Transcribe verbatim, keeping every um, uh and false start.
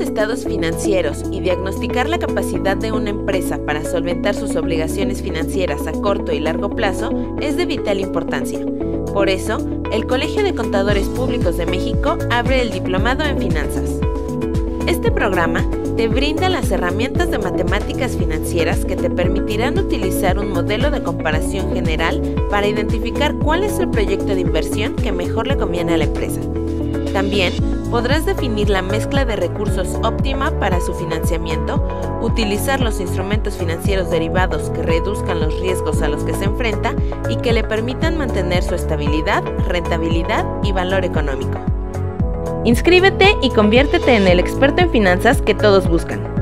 los estados financieros y diagnosticar la capacidad de una empresa para solventar sus obligaciones financieras a corto y largo plazo es de vital importancia. Por eso, el Colegio de Contadores Públicos de México abre el Diplomado en Finanzas. Este programa te brinda las herramientas de matemáticas financieras que te permitirán utilizar un modelo de comparación general para identificar cuál es el proyecto de inversión que mejor le conviene a la empresa. También podrás definir la mezcla de recursos óptima para su financiamiento, utilizar los instrumentos financieros derivados que reduzcan los riesgos a los que se enfrenta y que le permitan mantener su estabilidad, rentabilidad y valor económico. Inscríbete y conviértete en el experto en finanzas que todos buscan.